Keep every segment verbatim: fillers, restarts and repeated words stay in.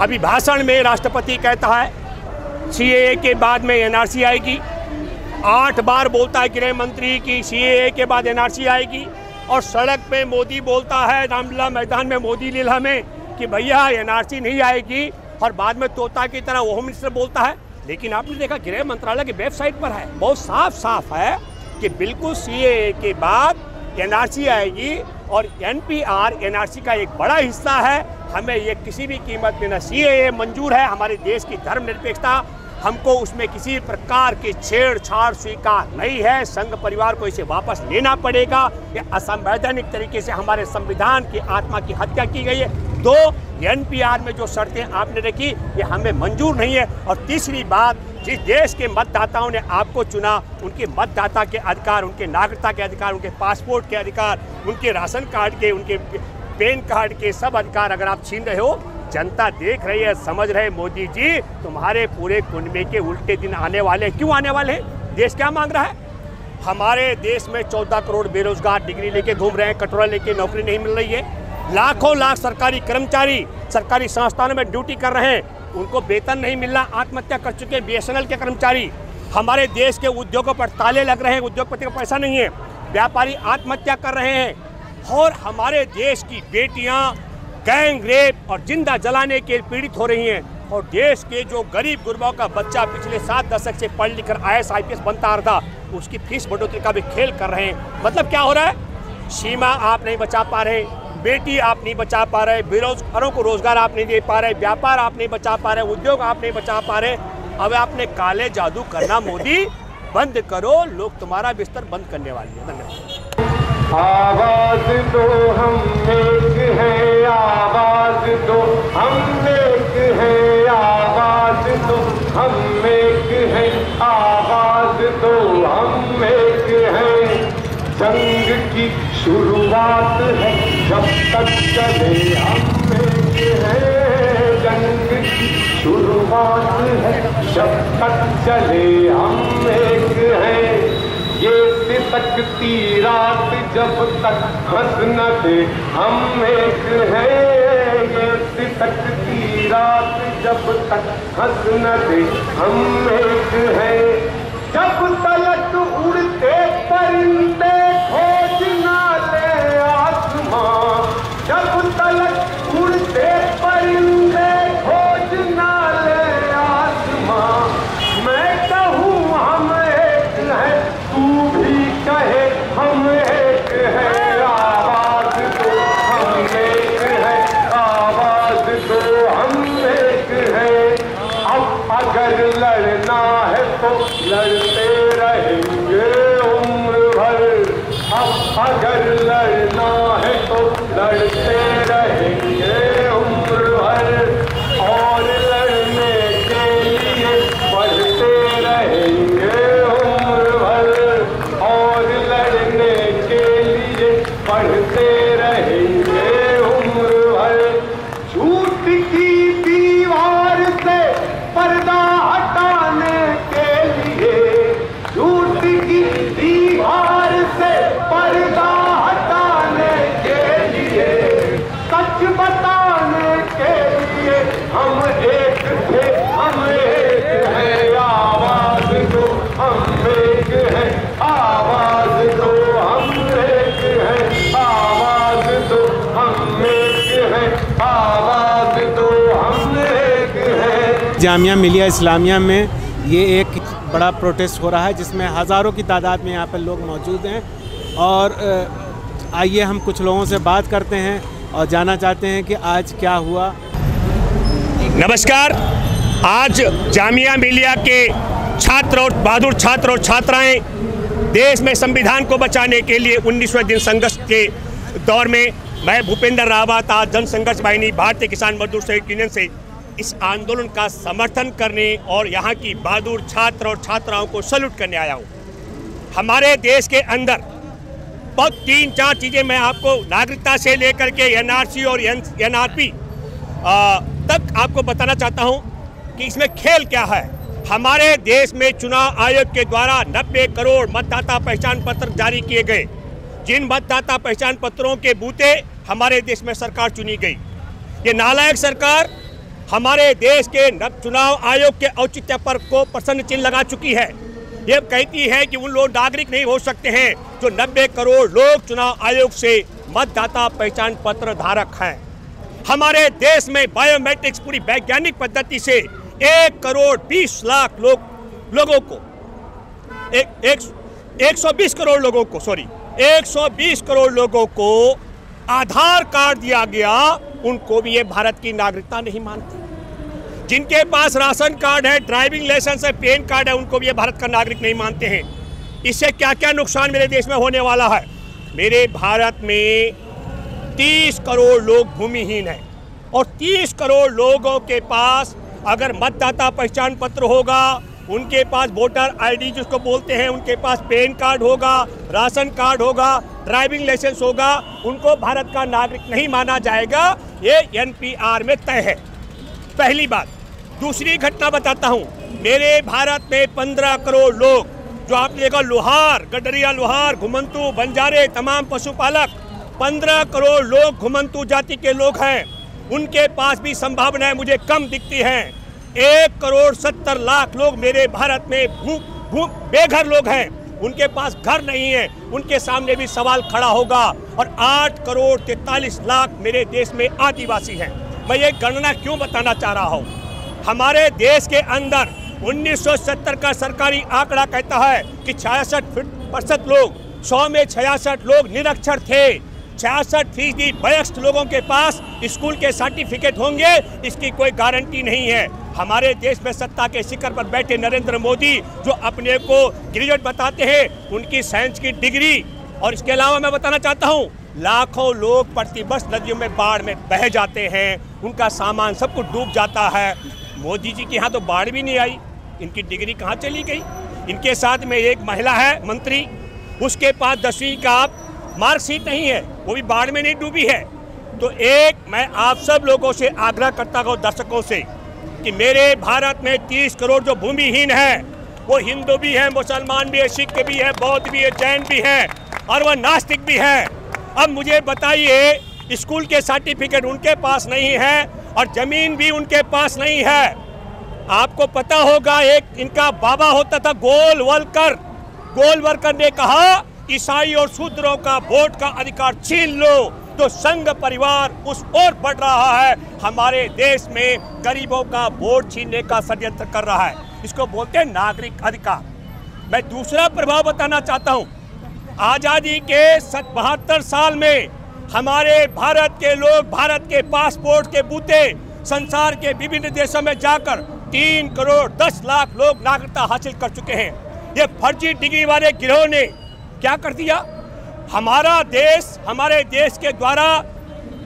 अभी भाषण में राष्ट्रपति कहता है सीएए के बाद में एनआरसी आएगी, आठ बार बोलता है गृह मंत्री कि सीएए के बाद एनआरसी आएगी, और सड़क पे मोदी बोलता है रामलीला मैदान में, मोदी लीला में, कि भैया एनआरसी नहीं आएगी, और बाद में तोता की तरह होम मिनिस्टर बोलता है। लेकिन आपने देखा गृह मंत्रालय की वेबसाइट पर है, बहुत साफ साफ है कि बिल्कुल सीएए के बाद एनआरसी आएगी और एनपीआर एनआरसी का एक बड़ा हिस्सा है। हमें ये किसी भी कीमत पे ना सीएए मंजूर है। हमारे देश की धर्मनिरपेक्षता, हमको उसमें किसी प्रकार की छेड़छाड़ स्वीकार नहीं है। संघ परिवार को इसे वापस लेना पड़ेगा। ये असंवैधानिक तरीके से हमारे संविधान की आत्मा की हत्या की गई है। दो, एनपीआर में जो शर्तें आपने रखी ये हमें मंजूर नहीं है। और तीसरी बात, जिस देश के मतदाताओं ने आपको चुना, उनके मतदाता के अधिकार, उनके नागरिकता के अधिकार, उनके पासपोर्ट के अधिकार, उनके राशन कार्ड के, उनके पैन कार्ड के सब अधिकार अगर आप छीन रहे हो, जनता देख रही है, समझ रहे, मोदी जी तुम्हारे पूरे कुनबे के उल्टे दिन आने वाले। क्यों आने वाले हैं? देश क्या मांग रहा है? हमारे देश में चौदह करोड़ बेरोजगार डिग्री लेके घूम रहे हैं, कटोरा लेके, नौकरी नहीं मिल रही है। लाखों लाख सरकारी कर्मचारी सरकारी संस्थानों में ड्यूटी कर रहे हैं, उनको वेतन नहीं मिल रहा, आत्महत्या कर चुके हैं बीएसएनएल के कर्मचारी। हमारे देश के उद्योगों पर ताले लग रहे हैं, उद्योगपति को पैसा नहीं है, व्यापारी आत्महत्या कर रहे हैं, और हमारे देश की बेटियां गैंग रेप और जिंदा जलाने के पीड़ित हो रही हैं। और देश के जो गरीब गुरबाओं का बच्चा पिछले सात दशक से पढ़ लिख कर आईएएस आईपीएस बनता आ रहा था, उसकी फीस बढ़ोतरी का भी खेल कर रहे हैं। मतलब क्या हो रहा है? सीमा आप नहीं बचा पा रहे, बेटी आप नहीं बचा पा रहे, बेरोजगारों को रोजगार आप नहीं दे पा रहे, व्यापार आप नहीं बचा पा रहे, उद्योग आप नहीं बचा पा रहे। अब आपने काले जादू करना मोदी बंद करो, लोग तुम्हारा बिस्तर बंद करने वाले हैं। धन्यवाद। आवाज दो, हम एक हैं, आवाज दो, हम एक हैं, आवाज दो, हम एक हैं, आवाज दो, हम एक हैं। जंग की शुरुआत है, जब तक चले हम एक हैं। जंग की शुरुआत है, जब तक चले हम एक हैं। ये सिसकती रात जब तक हंस न दे हम एक हैं। ये सिसकती रात जब तक हंस न दे हम एक हैं। जब तलक उड़ते परिंदे खोज न ले आसमां, जब तलक उड़ते परिंदे खोज न ले आसमां। मैं कहूँ हम एक हैं, तू भी कहे हम एक हैं। आवाज दो, हम एक हैं, आवाज दो, हम एक हैं। अब अगर लड़ना है तो लड़ते रहेंगे उम्र भर। अब अगर लड़ना है तो लड़ते रहेंगे उम्र भर। और लड़ने के लिए पढ़ते रहेंगे उम्र भर। और लड़ने के लिए पढ़ते रहेंगे उम्र भर। झूठ की दीवार से पर्दा हटाने के लिए, झूठ की दीवार से पर्दा हटाने के लिए, सच बताने के लिए हम एक थे, हम एक हैं। आवाज दो, हम एक हैं, आवाज दो, हम एक हैं, आवाज दो, हम एक हैं, आवाज दो, हम एक हैं। जामिया मिलिया इस्लामिया में ये एक बड़ा प्रोटेस्ट हो रहा है जिसमें हज़ारों की तादाद में यहाँ पर लोग मौजूद हैं। और आइए हम कुछ लोगों से बात करते हैं और जानना चाहते हैं कि आज क्या हुआ। नमस्कार, आज जामिया मिलिया के छात्र और बहादुर छात्र और छात्राएं देश में संविधान को बचाने के लिए उन्नीसवें दिन संघर्ष के दौर में, मैं भूपेंद्र रावत आज जन संघर्ष वाहिनी भारतीय किसान मजदूर संयुक्त यूनियन से इस आंदोलन का समर्थन करने और यहाँ की बहादुर छात्र और छात्राओं को सैल्यूट करने आया हूँ। हमारे देश के अंदर बहुत तीन चार चीज़ें मैं आपको नागरिकता से लेकर के एनआरसी और एनआरपी तक आपको बताना चाहता हूँ कि इसमें खेल क्या है। हमारे देश में चुनाव आयोग के द्वारा नब्बे करोड़ मतदाता पहचान पत्र जारी किए गए, जिन मतदाता पहचान पत्रों के बूते हमारे देश में सरकार चुनी गई। ये नालायक सरकार हमारे देश के चुनाव आयोग के औचित्य पर को प्रश्न चिन्ह लगा चुकी है। ये कहती है कि उन लोग नागरिक नहीं हो सकते हैं जो नब्बे करोड़ लोग चुनाव आयोग से मतदाता पहचान पत्र धारक हैं। हमारे देश में बायोमेट्रिक्स पूरी वैज्ञानिक पद्धति से एक करोड़ बीस लाख लोग लोगों को एक, एक, एक सौ बीस करोड़ लोगों को सॉरी एक सौ बीस करोड़ लोगों को आधार कार्ड दिया गया, उनको भी ये भारत की नागरिकता नहीं मानती। जिनके पास राशन कार्ड है, ड्राइविंग लाइसेंस है, पैन कार्ड है, उनको भी ये भारत का नागरिक नहीं मानते हैं। इससे क्या क्या नुकसान मेरे देश में होने वाला है। मेरे भारत में तीस करोड़ लोग भूमिहीन हैं और तीस करोड़ लोगों के पास अगर मतदाता पहचान पत्र होगा, उनके पास वोटर आईडी जिसको बोलते हैं, उनके पास पैन कार्ड होगा, राशन कार्ड होगा, ड्राइविंग लाइसेंस होगा, उनको भारत का नागरिक नहीं माना जाएगा। ये एन पी आर में तय है, पहली बात। दूसरी घटना बताता हूँ, मेरे भारत में पंद्रह करोड़ लोग जो आपने देखा लोहार, गडरिया लोहार, घुमंतू, बंजारे, तमाम पशुपालक, पंद्रह करोड़ लोग घुमंतू जाति के लोग हैं। उनके पास भी संभावनाएं मुझे कम दिखती हैं। एक करोड़ सत्तर लाख लोग मेरे भारत में भूख भूख बेघर लोग हैं, उनके पास घर नहीं है, उनके सामने भी सवाल खड़ा होगा। और आठ करोड़ तैतालीस लाख मेरे देश में आदिवासी हैं। मैं ये गणना क्यों बताना चाह रहा हूँ, हमारे देश के अंदर उन्नीस सौ सत्तर का सरकारी आंकड़ा कहता है कि छियासठ प्रतिशत लोग, सौ में छियासठ लोग निरक्षर थे। छियासठ फीसदी वयस्क लोगों के पास स्कूल के सर्टिफिकेट होंगे, इसकी कोई गारंटी नहीं है। हमारे देश में सत्ता के शिखर पर बैठे नरेंद्र मोदी जो अपने को ग्रेजुएट बताते हैं, उनकी साइंस की डिग्री, और इसके अलावा मैं बताना चाहता हूँ लाखों लोग प्रतिवर्ष नदियों में, बाढ़ में बह जाते हैं, उनका सामान सब कुछ डूब जाता है। मोदी जी के यहाँ तो बाढ़ भी नहीं आई, इनकी डिग्री कहाँ चली गई। इनके साथ में एक महिला है मंत्री, उसके पास दसवीं का मार्कशीट नहीं है, वो भी बाढ़ में नहीं डूबी है। तो एक मैं आप सब लोगों से आग्रह करता हूँ, दर्शकों से, कि मेरे भारत में तीस करोड़ जो भूमिहीन है, वो हिंदू भी है, मुसलमान भी है, सिख भी है, बौद्ध भी है, जैन भी है और वह नास्तिक भी है। अब मुझे बताइए, स्कूल के सर्टिफिकेट उनके पास नहीं है और ज़मीन भी उनके पास नहीं है। आपको पता होगा, एक इनका बाबा होता था गोलवलकर, गोलवलकर ने कहा ईसाई और शूद्रों का वोट का अधिकार छीन लो, तो संघ परिवार उस ओर बढ़ रहा है। हमारे देश में गरीबों का वोट छीनने का षड्यंत्र कर रहा है, इसको बोलते हैं नागरिक अधिकार। मैं दूसरा प्रभाव बताना चाहता हूँ, आज़ादी के बहत्तर साल में हमारे भारत के लोग भारत के पासपोर्ट के बूते संसार के विभिन्न देशों में जाकर तीन करोड़ दस लाख लोग नागरिकता हासिल कर चुके हैं। ये फर्जी डिग्री वाले गिरोह ने क्या कर दिया, हमारा देश हमारे देश के द्वारा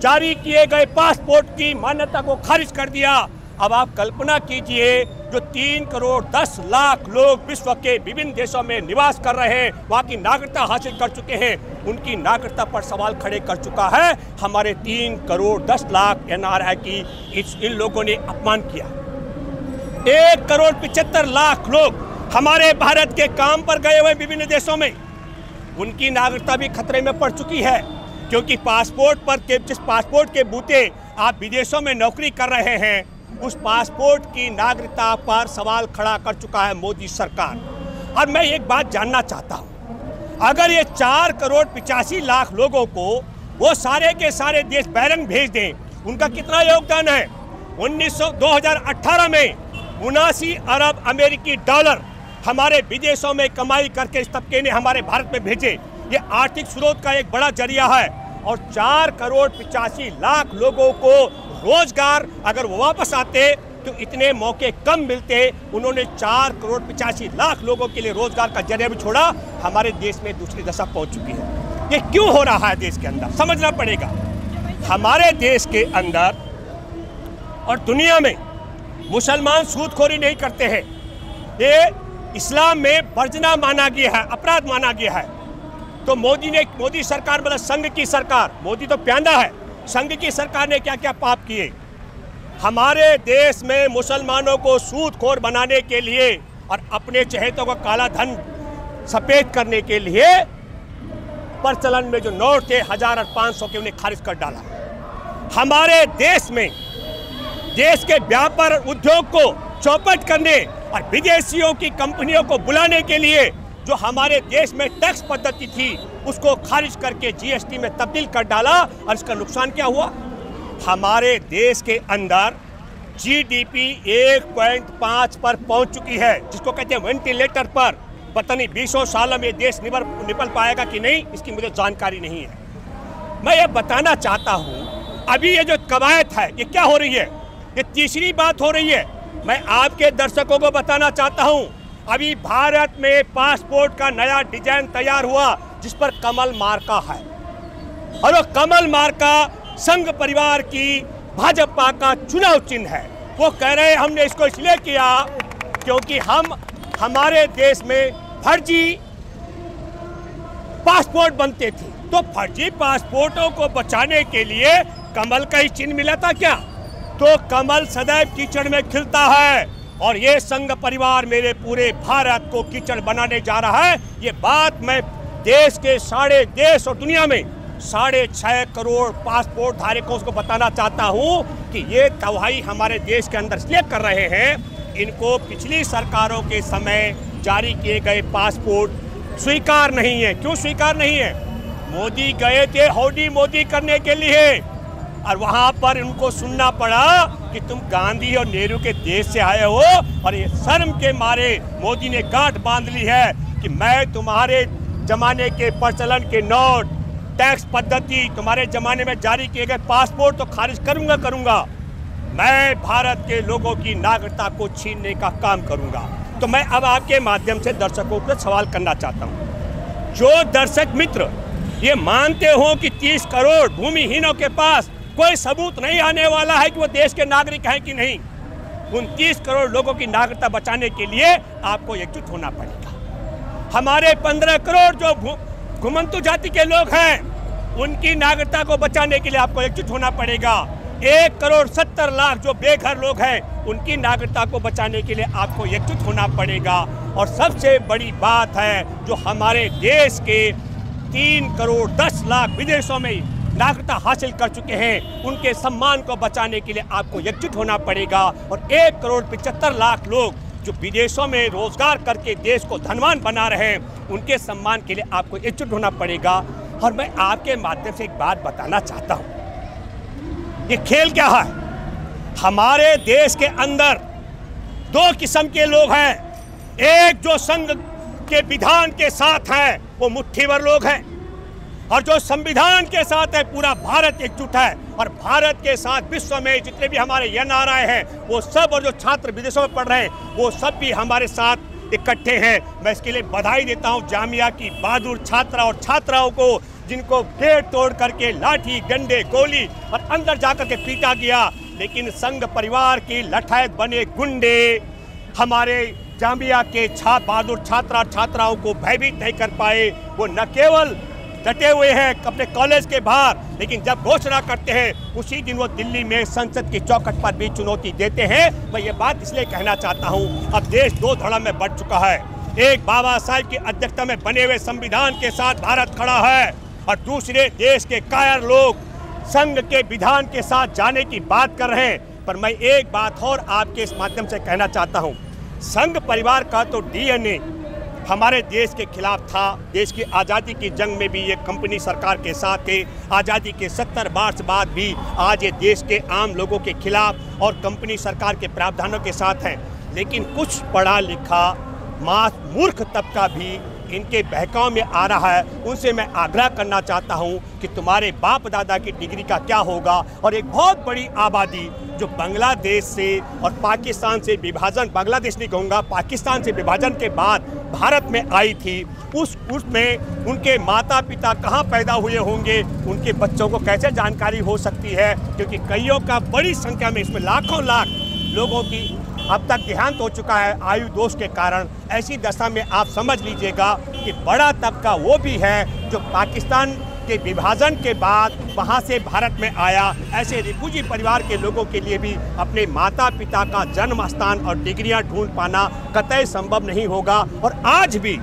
जारी किए गए पासपोर्ट की मान्यता को खारिज कर दिया। अब आप कल्पना कीजिए, जो तीन करोड़ दस लाख लोग विश्व के विभिन्न देशों में निवास कर रहे हैं, वहाँ की नागरिकता हासिल कर चुके हैं, उनकी नागरिकता पर सवाल खड़े कर चुका है हमारे तीन करोड़ दस लाख एन आर आई की इस इन लोगों ने अपमान किया। एक करोड़ पिचहत्तर लाख लोग हमारे भारत के काम पर गए हुए विभिन्न देशों में, उनकी नागरिकता भी खतरे में पड़ चुकी है, क्योंकि पासपोर्ट पर के जिस पासपोर्ट के बूते आप विदेशों में नौकरी कर रहे हैं, उस पासपोर्ट की नागरिकता पर सवाल खड़ा कर चुका है मोदी सरकार। और मैं एक बात जानना चाहता हूँ, अगर ये चार करोड़ पिचासी लाख लोगों को वो सारे के सारे देश बैरंग भेज दें, उनका कितना योगदान है। उन्नीस सौ दो हजार अट्ठारह में उनासी अरब अमेरिकी डॉलर हमारे विदेशों में कमाई करके इस तबके ने हमारे भारत में भेजे। ये आर्थिक स्रोत का एक बड़ा जरिया है। और चार करोड़ पिचासी लाख लोगों को रोजगार अगर वो वापस आते तो इतने मौके कम मिलते। उन्होंने चार करोड़ पिचासी लाख लोगों के लिए रोजगार का जरिया भी छोड़ा। हमारे देश में दूसरी दशा पहुंच चुकी है। ये क्यों हो रहा है देश के अंदर, समझना पड़ेगा। हमारे देश के अंदर और दुनिया में मुसलमान सूदखोरी नहीं करते हैं, ये इस्लाम में वर्जना माना गया है, अपराध माना गया है। तो मोदी ने मोदी सरकार मतलब संघ की सरकार, मोदी तो प्यादा है, संघ की सरकार ने क्या क्या पाप किए। हमारे देश में मुसलमानों को सूदखोर बनाने के लिए और अपने चहेतों का काला धन सफेद करने के लिए प्रचलन में जो नोट थे हजार और पाँच सौ के, उन्हें खारिज कर डाला। हमारे देश में देश के व्यापार उद्योग को चौपट करने और विदेशियों की कंपनियों को बुलाने के लिए जो हमारे देश में टैक्स पद्धति थी उसको खारिज करके जीएसटी में तब्दील कर डाला। और इसका नुकसान क्या हुआ? हमारे देश के अंदर जीडीपी एक पॉइंट पाँच पर पहुंच चुकी है, जिसको कहते हैं वेंटिलेटर पर। पता नहीं बीसों साल में देश निबर निपल पाएगा कि नहीं, इसकी मुझे जानकारी नहीं है। मैं ये बताना चाहता हूँ अभी ये जो कवायद है ये क्या हो रही है, ये तीसरी बात हो रही है। मैं आपके दर्शकों को बताना चाहता हूं, अभी भारत में पासपोर्ट का नया डिजाइन तैयार हुआ जिस पर कमल मार्का है, और वो कमल मार्का संघ परिवार की भाजपा का चुनाव चिन्ह है। वो कह रहे हैं हमने इसको इसलिए किया क्योंकि हम हमारे देश में फर्जी पासपोर्ट बनते थे, तो फर्जी पासपोर्टों को बचाने के लिए कमल का ही चिन्ह मिला था क्या? तो कमल सदैव कीचड़ में खिलता है और ये संघ परिवार मेरे पूरे भारत को कीचड़ बनाने जा रहा है। ये बात मैं देश के साढ़े देश और दुनिया में साढ़े छः करोड़ पासपोर्ट धारकों को बताना चाहता हूँ कि ये तबाही हमारे देश के अंदर इसलिए कर रहे हैं, इनको पिछली सरकारों के समय जारी किए गए पासपोर्ट स्वीकार नहीं है। क्यों स्वीकार नहीं है? मोदी गए थे हौडी मोदी करने के लिए और वहाँ पर उनको सुनना पड़ा कि तुम गांधी और नेहरू के देश से आए हो, और ये शर्म के मारे मोदी ने गांठ बांध ली है कि मैं तुम्हारे जमाने के प्रचलन के नोट, टैक्स पद्धति, तुम्हारे जमाने में जारी किए गए पासपोर्ट तो खारिज करूँगा करूँगा मैं भारत के लोगों की नागरिकता को छीनने का काम करूँगा। तो मैं अब आपके माध्यम से दर्शकों को सवाल करना चाहता हूँ, जो दर्शक मित्र ये मानते हो कि तीस करोड़ भूमिहीनों के पास कोई सबूत नहीं आने वाला है कि वो देश के नागरिक हैं कि नहीं, उन तीस करोड़ लोगों की नागरिकता बचाने के लिए आपको एकजुट होना पड़ेगा। हमारे पंद्रह करोड़ जो घुमंतू जाति के लोग हैं उनकी नागरिकता को बचाने के लिए आपको एकजुट होना पड़ेगा। एक करोड़ सत्तर लाख जो बेघर लोग हैं उनकी नागरिकता को बचाने के लिए आपको एकजुट होना पड़ेगा। और सबसे बड़ी बात है जो हमारे देश के तीन करोड़ दस लाख विदेशों में नागरिकता हासिल कर चुके हैं उनके सम्मान को बचाने के लिए आपको एकजुट होना पड़ेगा। और एक करोड़ पचहत्तर लाख लोग जो विदेशों में रोजगार करके देश को धनवान बना रहे हैं उनके सम्मान के लिए आपको एकजुट होना पड़ेगा। और मैं आपके माध्यम से एक बात बताना चाहता हूँ, ये खेल क्या है? हमारे देश के अंदर दो किस्म के लोग हैं, एक जो संघ के विधान के साथ हैं वो मुट्ठीभर लोग हैं, और जो संविधान के साथ है पूरा भारत एकजुट है। और भारत के साथ विश्व में जितने भी हमारे एन आर आई हैं वो सब, और जो छात्र विदेशों में पढ़ रहे हैं वो सब भी हमारे साथ इकट्ठे हैं। मैं इसके लिए बधाई देता हूं जामिया की बहादुर छात्रा और छात्राओं को, जिनको गेट तोड़ करके लाठी डंडे गोली और अंदर जाकर के पीटा गया, लेकिन संघ परिवार की लठायत बने गुंडे हमारे जामिया के छा बहादुर छात्रा और छात्राओं को भयभीत नहीं कर पाए। वो न केवल डटे हुए हैं अपने कॉलेज के बाहर, लेकिन जब घोषणा करते हैं उसी दिन वो दिल्ली में संसद की चौखट पर भी चुनौती देते हैं। मैं ये बात इसलिए कहना चाहता हूँ, अब देश दो धड़ा में बढ़ चुका है, एक बाबा साहब की अध्यक्षता में बने हुए संविधान के साथ भारत खड़ा है और दूसरे देश के कायर लोग संघ के विधान के साथ जाने की बात कर रहे हैं। पर मैं एक बात और आपके इस माध्यम से कहना चाहता हूँ, संघ परिवार का तो डी एन ए हमारे देश के खिलाफ था, देश की आज़ादी की जंग में भी ये कंपनी सरकार के साथ थे, आज़ादी के सत्तर वर्ष बाद भी आज ये देश के आम लोगों के खिलाफ और कंपनी सरकार के प्रावधानों के साथ हैं। लेकिन कुछ पढ़ा लिखा मास मूर्ख तबका भी इनके बहकाव में आ रहा है, उनसे मैं आग्रह करना चाहता हूं कि तुम्हारे बाप दादा की डिग्री का क्या होगा। और एक बहुत बड़ी आबादी जो बांग्लादेश से और पाकिस्तान से विभाजन, बांग्लादेश नहीं कहूँगा, पाकिस्तान से विभाजन के बाद भारत में आई थी, उस उसमें उनके माता पिता कहाँ पैदा हुए होंगे, उनके बच्चों को कैसे जानकारी हो सकती है? क्योंकि कईयों का बड़ी संख्या में इसमें लाखों लाख लोगों की अब तक देहांत हो चुका है आयु दोष के कारण। ऐसी दशा में आप समझ लीजिएगा कि बड़ा तबका वो भी है जो पाकिस्तान के विभाजन के बाद वहाँ से भारत में आया। ऐसे रिफूजी परिवार के लोगों के लिए भी अपने माता पिता का जन्म स्थान और डिग्रियाँ ढूंढ पाना कतई संभव नहीं होगा। और आज भी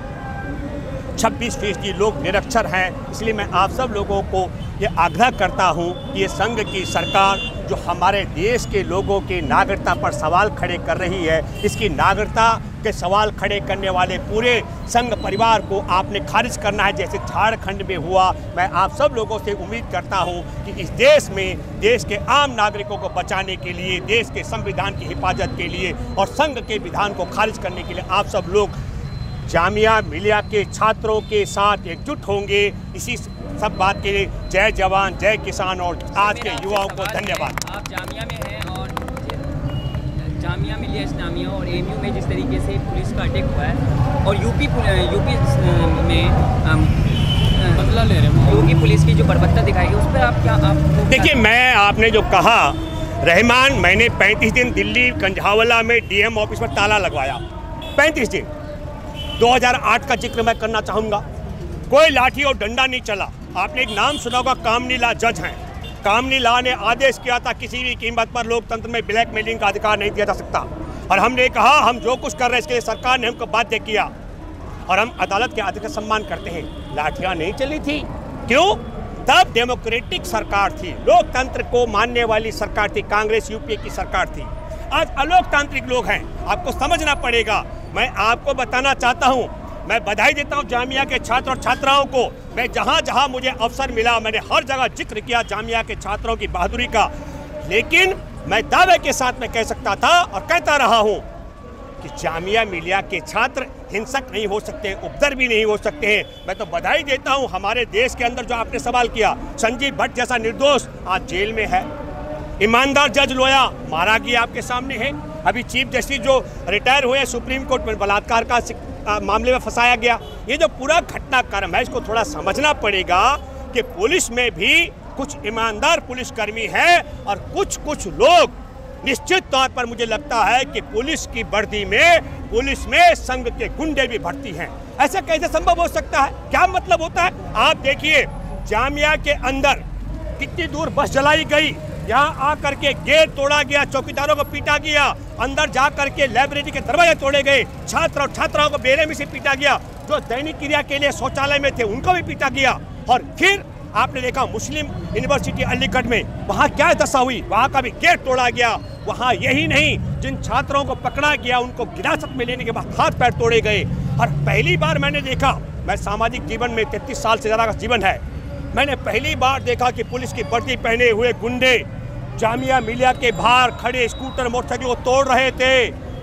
छब्बीस फीसदी लोग निरक्षर हैं। इसलिए मैं आप सब लोगों को ये आग्रह करता हूँ कि ये संघ की सरकार जो हमारे देश के लोगों की नागरिकता पर सवाल खड़े कर रही है, इसकी नागरिकता के सवाल खड़े करने वाले पूरे संघ परिवार को आपने खारिज करना है, जैसे झारखंड में हुआ। मैं आप सब लोगों से उम्मीद करता हूं कि इस देश में देश के आम नागरिकों को बचाने के लिए, देश के संविधान की हिफाजत के लिए और संघ के विधान को खारिज करने के लिए आप सब लोग जामिया मिलिया के छात्रों के साथ एकजुट होंगे। इसी सब बात के लिए जय जवान, जय किसान और आज के युवाओं को धन्यवाद। आप जामिया में हैं और जामिया मिलिया इस्लामिया और एएमयू में जिस तरीके से पुलिस का अटैक हुआ है और यूपी यूपी में बदला ले रहे हैं, यूपी पुलिस की जो बर्बरता दिखाई है, उस पर आप क्या? आप देखिए, मैं आपने जो कहा रहमान, मैंने पैंतीस दिन दिल्ली कंझावला में डीएम ऑफिस पर ताला लगवाया, पैंतीस दिन। दो हज़ार आठ का जिक्र मैं करना चाहूँगा। कोई लाठी और डंडा नहीं चला। आपने एक नाम सुना होगा, कामनीला जज हैं। कामनी ला ने आदेश किया था किसी भी कीमत पर लोकतंत्र में ब्लैकमेलिंग का अधिकार नहीं दिया जा सकता, और हमने कहा हम जो कुछ कर रहे हैं इसके लिए सरकार ने हमको बाध्य किया और हम अदालत के आदेश का सम्मान करते हैं। लाठियां नहीं चली थी, क्यों? तब डेमोक्रेटिक सरकार थी, लोकतंत्र को मानने वाली सरकार थी, कांग्रेस यूपीए की सरकार थी। आज अलोकतांत्रिक लोग हैं, आपको समझना पड़ेगा। मैं आपको बताना चाहता हूँ, मैं बधाई देता हूँ जामिया के छात्र और छात्राओं को। मैं जहाँ जहाँ मुझे अवसर मिला मैंने हर जगह जिक्र किया जामिया के छात्रों की बहादुरी का, लेकिन मैं दावे के साथ मैं कह सकता था और कहता रहा हूँ कि जामिया मिलिया के छात्र हिंसक नहीं हो सकते, उपद्रवी भी नहीं हो सकते हैं। मैं तो बधाई देता हूँ हमारे देश के अंदर, जो आपने सवाल किया, संजीव भट्ट जैसा निर्दोष आज जेल में है, ईमानदार जज लोया मारा गया आपके सामने है, अभी चीफ जस्टिस जो रिटायर हुए सुप्रीम कोर्ट में बलात्कार का मामले में फंसाया गया। ये जो पूरा घटनाक्रम है इसको थोड़ा समझना पड़ेगा कि पुलिस में भी कुछ ईमानदार पुलिसकर्मी हैं और कुछ कुछ लोग निश्चित तौर पर मुझे लगता है कि पुलिस की वर्दी में, पुलिस में संघ के गुंडे भी भर्ती हैं। ऐसा कैसे संभव हो सकता है? क्या मतलब होता है? आप देखिए जामिया के अंदर कितनी दूर बस जलाई गई, यहाँ आकर के गेट तोड़ा गया, चौकीदारों को पीटा गया, अंदर जा करके लाइब्रेरी के दरवाजे तोड़े गए, छात्र और छात्राओं को बेरहमी से पीटा गया, जो दैनिक क्रिया के लिए शौचालय में थे उनको भी पीटा गया। और फिर आपने देखा मुस्लिम यूनिवर्सिटी अलीगढ़ में, वहाँ क्या दशा हुई, वहाँ का भी गेट तोड़ा गया। वहाँ यही नहीं, जिन छात्रों को पकड़ा गया उनको हिरासत में लेने के बाद हाथ पैर तोड़े गए। और पहली बार मैंने देखा, मैं सामाजिक जीवन में तैंतीस साल से ज़्यादा का जीवन है, मैंने पहली बार देखा कि पुलिस की वर्दी पहने हुए गुंडे जामिया मिलिया के बाहर खड़े स्कूटर मोटरसाइकिल को तोड़ रहे थे।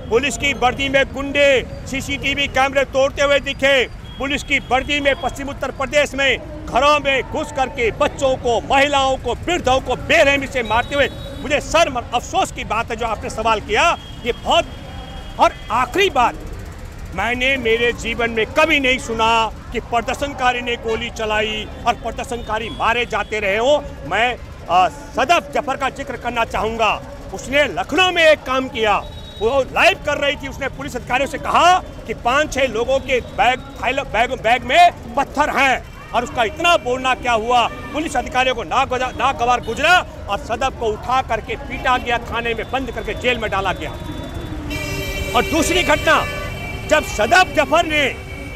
पुलिस की वर्दी में गुंडे सीसीटीवी कैमरे तोड़ते हुए दिखे। पुलिस की वर्दी में पश्चिम उत्तर प्रदेश में घरों में घुस करके बच्चों को, महिलाओं को, वृद्धों को बेरहमी से मारते हुए। मुझे शर्म और अफसोस की बात है जो आपने सवाल किया, ये बहुत। और आखिरी बात, मैंने मेरे जीवन में कभी नहीं सुना कि प्रदर्शनकारी ने गोली चलाई और प्रदर्शनकारी मारे जाते रहे हो। मैं आ, सदफ जफर का जिक्र करना चाहूँगा। उसने लखनऊ में एक काम किया, वो लाइव कर रही थी, उसने पुलिस अधिकारियों से कहा कि पाँच छः लोगों के बैग फाइल बैग बैग में पत्थर हैं, और उसका इतना बोलना क्या हुआ, पुलिस अधिकारियों को नागवार गुजरा और सदफ को उठा करके पीटा गया, थाने में बंद करके जेल में डाला गया। और दूसरी घटना, जब सदफ जफर ने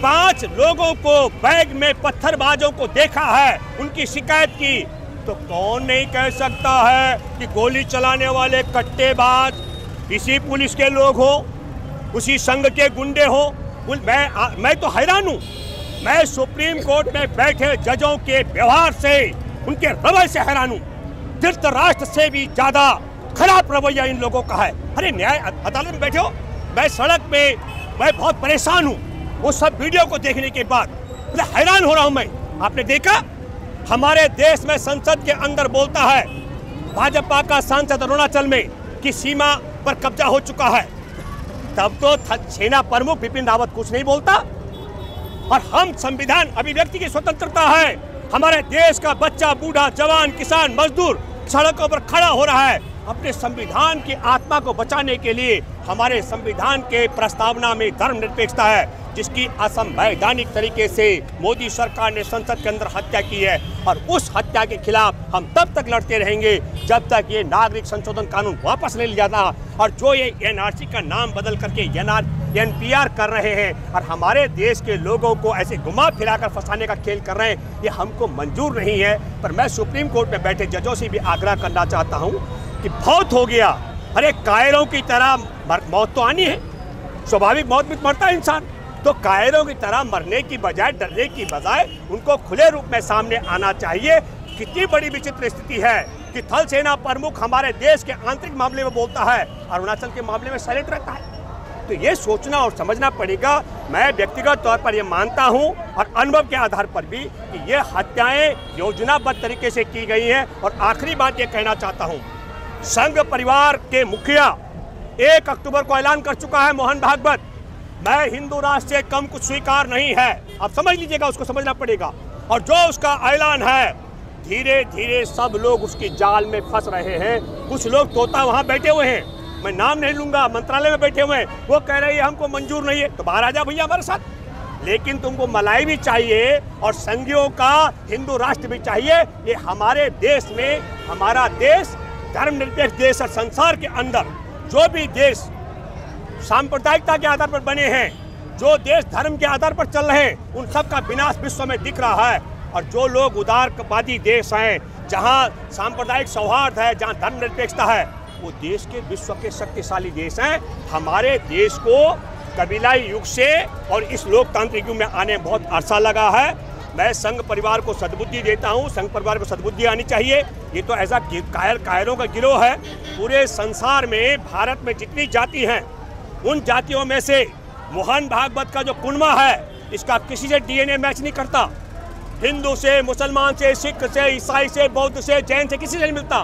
पांच लोगों को बैग में पत्थरबाजों को देखा है, उनकी शिकायत की, तो कौन नहीं कह सकता है कि गोली चलाने वाले कट्टेबाज इसी पुलिस के लोग हो, उसी संघ के गुंडे हो। मैं आ, मैं तो हैरान हूँ। मैं सुप्रीम कोर्ट में बैठे जजों के व्यवहार से, उनके रवैये से हैरान हूँ। धृतराष्ट्र से भी ज़्यादा खराब रवैया इन लोगों का है। अरे न्याय अदालत में बैठे हो, मैं सड़क पे, मैं बहुत परेशान हूँ वो सब वीडियो को देखने के बाद, मैं हैरान हो रहा हूँ। मैं आपने देखा हमारे देश में संसद के अंदर बोलता है भाजपा का सांसद अरुणाचल में कि सीमा पर कब्जा हो चुका है, तब तो सेना प्रमुख बिपिन रावत कुछ नहीं बोलता। और हम संविधान, अभिव्यक्ति की स्वतंत्रता है, हमारे देश का बच्चा, बूढ़ा, जवान, किसान, मजदूर सड़कों पर खड़ा हो रहा है अपने संविधान की आत्मा को बचाने के लिए। हमारे संविधान के प्रस्तावना में धर्मनिरपेक्षता है, जिसकी असंवैधानिक तरीके से मोदी सरकार ने संसद के अंदर हत्या की है, और उस हत्या के खिलाफ हम तब तक लड़ते रहेंगे जब तक ये नागरिक संशोधन कानून वापस नहीं लिया जाता। और जो ये एनआरसी का नाम बदल करके एनपीआर कर रहे हैं और हमारे देश के लोगों को ऐसे घुमा फिरा कर फंसाने का खेल कर रहे हैं, ये हमको मंजूर नहीं है। पर मैं सुप्रीम कोर्ट में बैठे जजों से भी आग्रह करना चाहता हूँ कि बहुत हो गया। अरे कायरों की तरह मौत तो आनी है, स्वाभाविक मौत भी मरता है इंसान, तो कायरों की तरह मरने की बजाय, डरने की बजाय उनको खुले रूप में सामने आना चाहिए। कितनी बड़ी विचित्र स्थिति है कि थल सेना प्रमुख हमारे देश के आंतरिक मामले में बोलता है, अरुणाचल के मामले में साइलेंट रहता है। तो ये सोचना और समझना पड़ेगा। मैं व्यक्तिगत तौर पर ये मानता हूँ और अनुभव के आधार पर भी कि ये हत्याएं योजनाबद्ध तरीके से की गई हैं। और आखिरी बात ये कहना चाहता हूँ, संघ परिवार के मुखिया एक अक्टूबर को ऐलान कर चुका है मोहन भागवत, मैं हिंदू राष्ट्र से कम कुछ स्वीकार नहीं है। आप समझ लीजिएगा, उसको समझना पड़ेगा। और जो उसका ऐलान है, धीरे धीरे सब लोग उसकी जाल में फंस रहे हैं। कुछ लोग तोता वहाँ बैठे हुए हैं, मैं नाम नहीं लूंगा, मंत्रालय में बैठे हुए हैं, वो कह रहे हैं हमको मंजूर नहीं है, तो बाहर आ जा भैया हमारे साथ। लेकिन तुमको मलाई भी चाहिए और संघियों का हिंदू राष्ट्र भी चाहिए। ये हमारे देश में, हमारा देश धर्मनिरपेक्ष देश और संसार के अंदर जो भी देश सांप्रदायिकता के आधार पर बने हैं, जो देश धर्म के आधार पर चल रहे हैं, उन सब का विनाश विश्व में दिख रहा है। और जो लोग उदारवादी देश हैं, जहाँ सांप्रदायिक सौहार्द है, जहाँ धर्मनिरपेक्षता है, वो देश के, विश्व के शक्तिशाली देश हैं। हमारे देश को कबीलाई युग से और इस लोकतांत्रिक युग में आने में बहुत अरसा लगा है। मैं संघ परिवार को सद्बुद्धि देता हूँ, संघ परिवार को सद्बुद्धि आनी चाहिए। ये तो ऐसा कायर कायरों का गिरोह है। पूरे संसार में, भारत में जितनी जाति हैं, उन जातियों में से मोहन भागवत का जो कुनवा है, इसका किसी से डीएनए मैच नहीं करता। हिंदू से, मुसलमान से, सिख से, ईसाई से, बौद्ध से, जैन से, किसी से नहीं मिलता।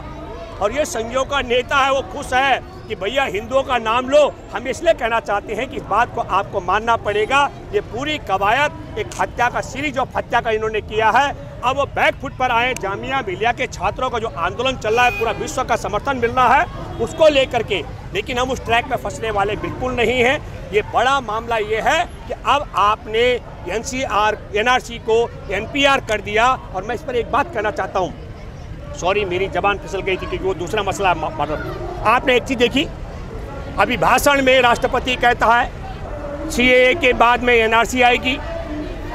और ये संघियों का नेता है, वो खुश है कि भैया हिंदुओं का नाम लो। हम इसलिए कहना चाहते हैं कि इस बात को आपको मानना पड़ेगा। ये पूरी कवायद एक हत्या का सीरीज ऑफ हत्या का इन्होंने किया है। अब वो बैकफुट पर आए। जामिया मिलिया के छात्रों का जो आंदोलन चल रहा है, पूरा विश्व का समर्थन मिल रहा है उसको लेकर के, लेकिन हम उस ट्रैक में फंसने वाले बिल्कुल नहीं हैं। ये बड़ा मामला ये है कि अब आपने N C R N R C को एन पी आर कर दिया। और मैं इस पर एक बात कहना चाहता हूँ, सॉरी मेरी जबान फिसल गई थी क्योंकि वो दूसरा मसला। आपने एक चीज़ देखी, अभी भाषण में राष्ट्रपति कहता है सीएए के बाद में एनआरसी आएगी।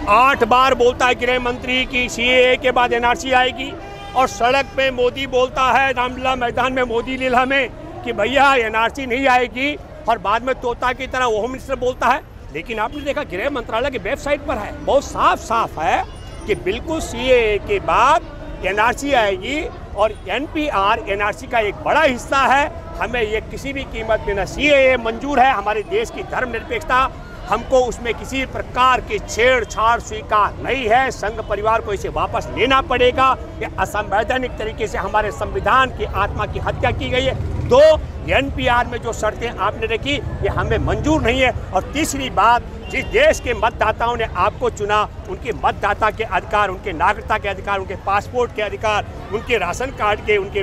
आठ बार बोलता है गृह मंत्री कि सीएए के बाद एनआरसी आएगी। और सड़क पे मोदी बोलता है, रामलीला मैदान में, मोदी लीला में, कि भैया एनआरसी नहीं आएगी। और बाद में तोता की तरह होम मिनिस्टर बोलता है। लेकिन आपने देखा गृह मंत्रालय की वेबसाइट पर है, बहुत साफ साफ है कि बिल्कुल सीएए के बाद एनआरसी आएगी। और एनपीआर एनआरसी का एक बड़ा हिस्सा है। हमें ये किसी भी कीमत पे ना सीएए मंजूर है। हमारे देश की धर्मनिरपेक्षता, हमको उसमें किसी प्रकार की छेड़छाड़ स्वीकार नहीं है। संघ परिवार को इसे वापस लेना पड़ेगा। ये असंवैधानिक तरीके से हमारे संविधान की आत्मा की हत्या की गई है। दो, एनपीआर में जो शर्तें आपने रखी, ये हमें मंजूर नहीं है। और तीसरी बात, जिस देश के मतदाताओं ने आपको चुना, उनके मतदाता के अधिकार, उनके नागरिकता के अधिकार, उनके पासपोर्ट के अधिकार, उनके राशन कार्ड के, उनके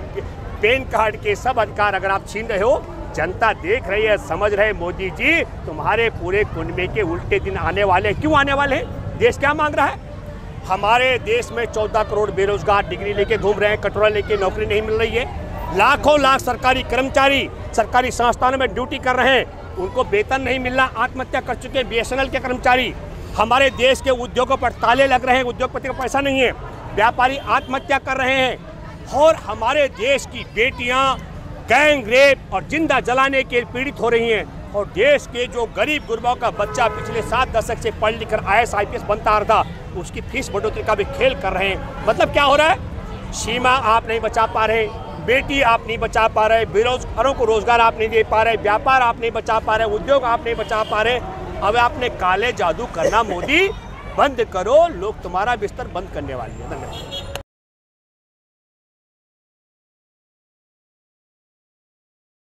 पैन कार्ड के सब अधिकार अगर आप छीन रहे हो, जनता देख रही है, समझ रहे, मोदी जी तुम्हारे पूरे कुनबे के उल्टे दिन आने वाले। क्यों आने वाले हैं? देश क्या मांग रहा है? हमारे देश में चौदह करोड़ बेरोजगार डिग्री लेके घूम रहे हैं, कटोरा लेके, नौकरी नहीं मिल रही है। लाखों लाख सरकारी कर्मचारी सरकारी संस्थानों में ड्यूटी कर रहे हैं, उनको वेतन नहीं मिल रहा, आत्महत्या कर चुके हैं बीएसएनएल के कर्मचारी। हमारे देश के उद्योगों पर ताले लग रहे हैं, उद्योगपति का पैसा नहीं है, व्यापारी आत्महत्या कर रहे हैं। और हमारे देश की बेटियां गैंग रेप और जिंदा जलाने के पीड़ित हो रही हैं। और देश के जो गरीब गुरबाओं का बच्चा पिछले सात दशक से पढ़ लिख कर आईएएस आईपीएस बनता आ रहा था, उसकी फीस बढ़ोतरी का भी खेल कर रहे हैं। मतलब क्या हो रहा है? सीमा आप नहीं बचा पा रहे, बेटी आप नहीं बचा पा रहे, बेरोजगारों को रोजगार आप नहीं दे पा रहे, व्यापार आप नहीं बचा पा रहे, उद्योग आप नहीं बचा पा रहे। अब आपने काले जादू करना मोदी बंद करो, लोग तुम्हारा बिस्तर बंद करने वाले हैं। धन्यवाद।